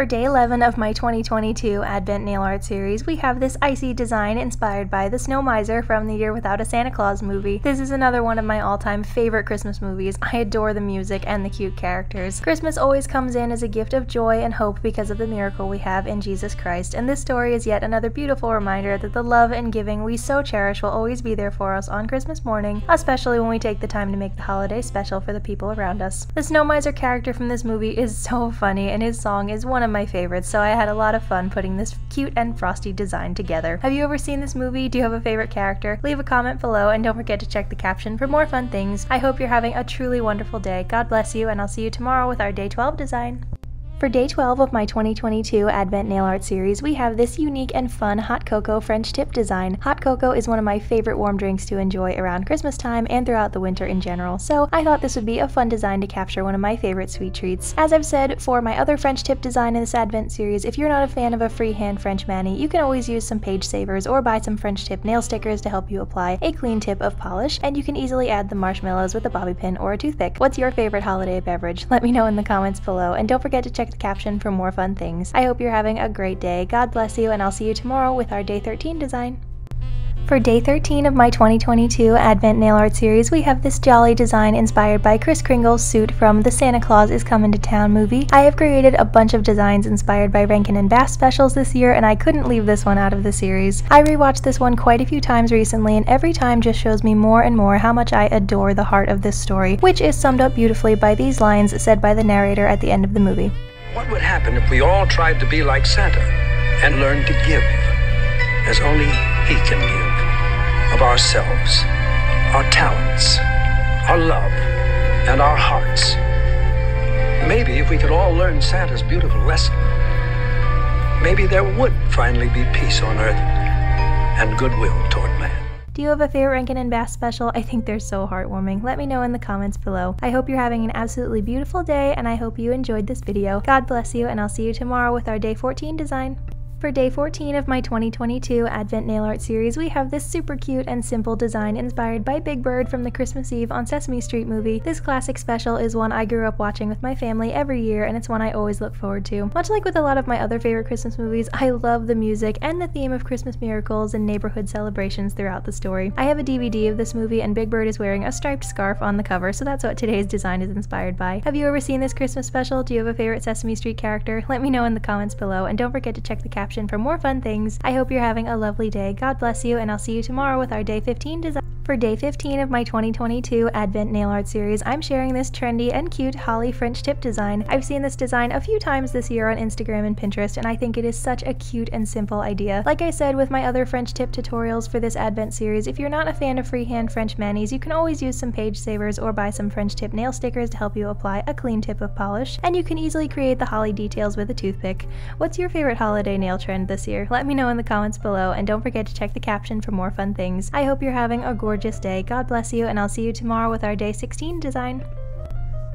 For day 11 of my 2022 Advent Nail Art Series, we have this icy design inspired by the Snow Miser from The Year Without a Santa Claus movie. This is another one of my all-time favorite Christmas movies. I adore the music and the cute characters. Christmas always comes in as a gift of joy and hope because of the miracle we have in Jesus Christ, and this story is yet another beautiful reminder that the love and giving we so cherish will always be there for us on Christmas morning, especially when we take the time to make the holiday special for the people around us. The Snow Miser character from this movie is so funny, and his song is one of my favorites, so I had a lot of fun putting this cute and frosty design together. Have you ever seen this movie? Do you have a favorite character? Leave a comment below and don't forget to check the caption for more fun things. I hope you're having a truly wonderful day. God bless you, and I'll see you tomorrow with our Day 12 design. For day 12 of my 2022 Advent Nail Art Series, we have this unique and fun Hot Cocoa French tip design. Hot cocoa is one of my favorite warm drinks to enjoy around Christmas time and throughout the winter in general, so I thought this would be a fun design to capture one of my favorite sweet treats. As I've said for my other French tip design in this Advent series, if you're not a fan of a freehand French mani, you can always use some page savers or buy some French tip nail stickers to help you apply a clean tip of polish, and you can easily add the marshmallows with a bobby pin or a toothpick. What's your favorite holiday beverage? Let me know in the comments below, and don't forget to check the caption for more fun things. I hope you're having a great day. God bless you, and I'll see you tomorrow with our day 13 design. For day 13 of my 2022 Advent Nail Art Series, we have this jolly design inspired by Kris Kringle's suit from the Santa Claus is Coming to Town movie. I have created a bunch of designs inspired by Rankin and Bass specials this year, and I couldn't leave this one out of the series. I rewatched this one quite a few times recently, and every time just shows me more and more how much I adore the heart of this story, which is summed up beautifully by these lines said by the narrator at the end of the movie. What would happen if we all tried to be like Santa and learned to give as only he can give, of ourselves, our talents, our love, and our hearts? Maybe if we could all learn Santa's beautiful lesson, maybe there would finally be peace on earth and goodwill toward man. Do you have a favorite Rankin and Bass special? I think they're so heartwarming. Let me know in the comments below. I hope you're having an absolutely beautiful day, and I hope you enjoyed this video. God bless you, and I'll see you tomorrow with our Day 14 design. For day 14 of my 2022 Advent Nail Art Series, we have this super cute and simple design inspired by Big Bird from the Christmas Eve on Sesame Street movie. This classic special is one I grew up watching with my family every year, and it's one I always look forward to. Much like with a lot of my other favorite Christmas movies, I love the music and the theme of Christmas miracles and neighborhood celebrations throughout the story. I have a DVD of this movie, and Big Bird is wearing a striped scarf on the cover, so that's what today's design is inspired by. Have you ever seen this Christmas special? Do you have a favorite Sesame Street character? Let me know in the comments below, and don't forget to check the caption for more fun things. I hope you're having a lovely day. God bless you, and I'll see you tomorrow with our Day 15 design. For Day 15 of my 2022 Advent Nail Art Series, I'm sharing this trendy and cute Holly French tip design. I've seen this design a few times this year on Instagram and Pinterest, and I think it is such a cute and simple idea. Like I said with my other French tip tutorials for this Advent series, if you're not a fan of freehand French manis, you can always use some page savers or buy some French tip nail stickers to help you apply a clean tip of polish, and you can easily create the holly details with a toothpick. What's your favorite holiday nail trend this year? Let me know in the comments below, and don't forget to check the caption for more fun things. I hope you're having a gorgeous day. God bless you, and I'll see you tomorrow with our Day 16 design.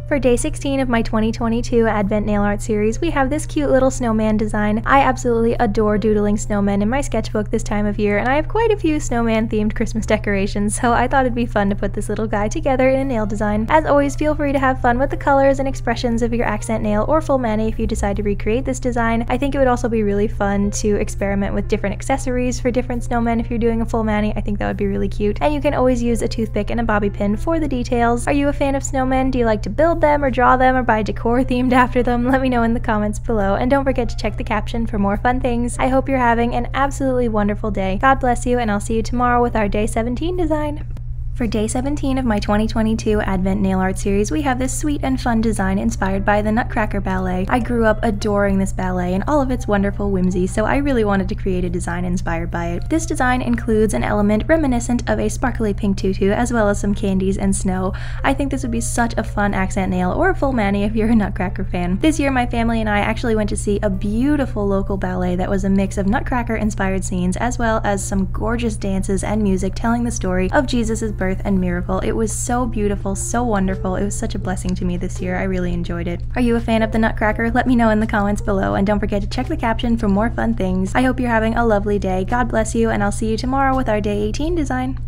For day 16 of my 2022 Advent Nail Art Series, we have this cute little snowman design. I absolutely adore doodling snowmen in my sketchbook this time of year, and I have quite a few snowman-themed Christmas decorations, so I thought it'd be fun to put this little guy together in a nail design. As always, feel free to have fun with the colors and expressions of your accent nail or full mani if you decide to recreate this design. I think it would also be really fun to experiment with different accessories for different snowmen if you're doing a full mani. I think that would be really cute. And you can always use a toothpick and a bobby pin for the details. Are you a fan of snowmen? Do you like to build them or draw them or buy decor themed after them? Let me know in the comments below, and don't forget to check the caption for more fun things. I hope you're having an absolutely wonderful day. God bless you, and I'll see you tomorrow with our day 17 design. For day 17 of my 2022 Advent Nail Art Series, we have this sweet and fun design inspired by the Nutcracker Ballet. I grew up adoring this ballet and all of its wonderful whimsy, so I really wanted to create a design inspired by it. This design includes an element reminiscent of a sparkly pink tutu, as well as some candies and snow. I think this would be such a fun accent nail or a full mani if you're a Nutcracker fan. This year, my family and I actually went to see a beautiful local ballet that was a mix of Nutcracker-inspired scenes, as well as some gorgeous dances and music telling the story of Jesus's birth and miracle. It was so beautiful, so wonderful. It was such a blessing to me this year. I really enjoyed it. Are you a fan of the Nutcracker? Let me know in the comments below, and don't forget to check the caption for more fun things. I hope you're having a lovely day. God bless you, and I'll see you tomorrow with our Day 18 design.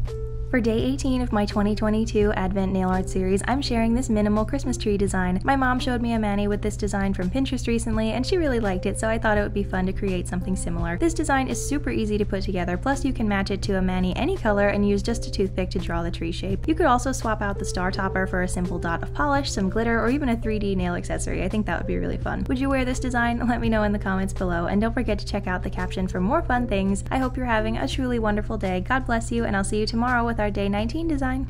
For day 18 of my 2022 Advent Nail Art series, I'm sharing this minimal Christmas tree design. My mom showed me a mani with this design from Pinterest recently, and she really liked it, so I thought it would be fun to create something similar. This design is super easy to put together, plus you can match it to a mani any color and use just a toothpick to draw the tree shape. You could also swap out the star topper for a simple dot of polish, some glitter, or even a 3D nail accessory. I think that would be really fun. Would you wear this design? Let me know in the comments below, and don't forget to check out the caption for more fun things. I hope you're having a truly wonderful day. God bless you, and I'll see you tomorrow with our day 19 design.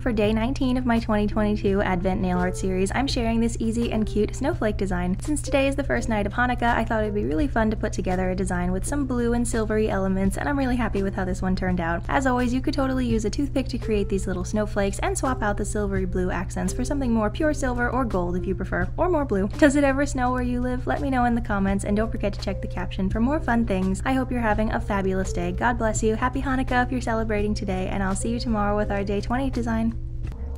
For day 19 of my 2022 Advent Nail Art series, I'm sharing this easy and cute snowflake design. Since today is the first night of Hanukkah, I thought it'd be really fun to put together a design with some blue and silvery elements, and I'm really happy with how this one turned out. As always, you could totally use a toothpick to create these little snowflakes and swap out the silvery blue accents for something more pure silver or gold if you prefer, or more blue. Does it ever snow where you live? Let me know in the comments, and don't forget to check the caption for more fun things. I hope you're having a fabulous day. God bless you. Happy Hanukkah if you're celebrating today, and I'll see you tomorrow with our day 20 design.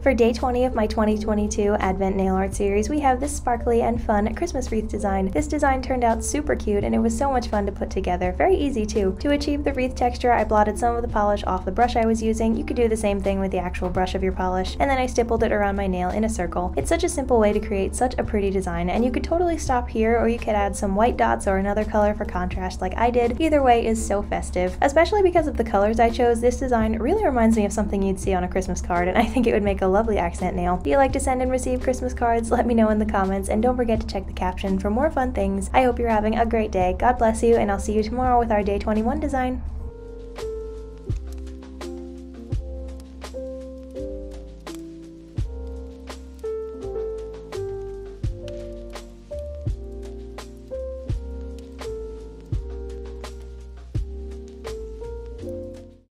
For day 20 of my 2022 Advent Nail Art series, we have this sparkly and fun Christmas wreath design. This design turned out super cute, and it was so much fun to put together. Very easy too. To achieve the wreath texture, I blotted some of the polish off the brush I was using. You could do the same thing with the actual brush of your polish, and then I stippled it around my nail in a circle. It's such a simple way to create such a pretty design, and you could totally stop here, or you could add some white dots or another color for contrast like I did. Either way is so festive. Especially because of the colors I chose, this design really reminds me of something you'd see on a Christmas card, and I think it would make a lovely accent nail. Do you like to send and receive Christmas cards? Let me know in the comments, and don't forget to check the caption for more fun things. I hope you're having a great day. God bless you, and I'll see you tomorrow with our day 21 design.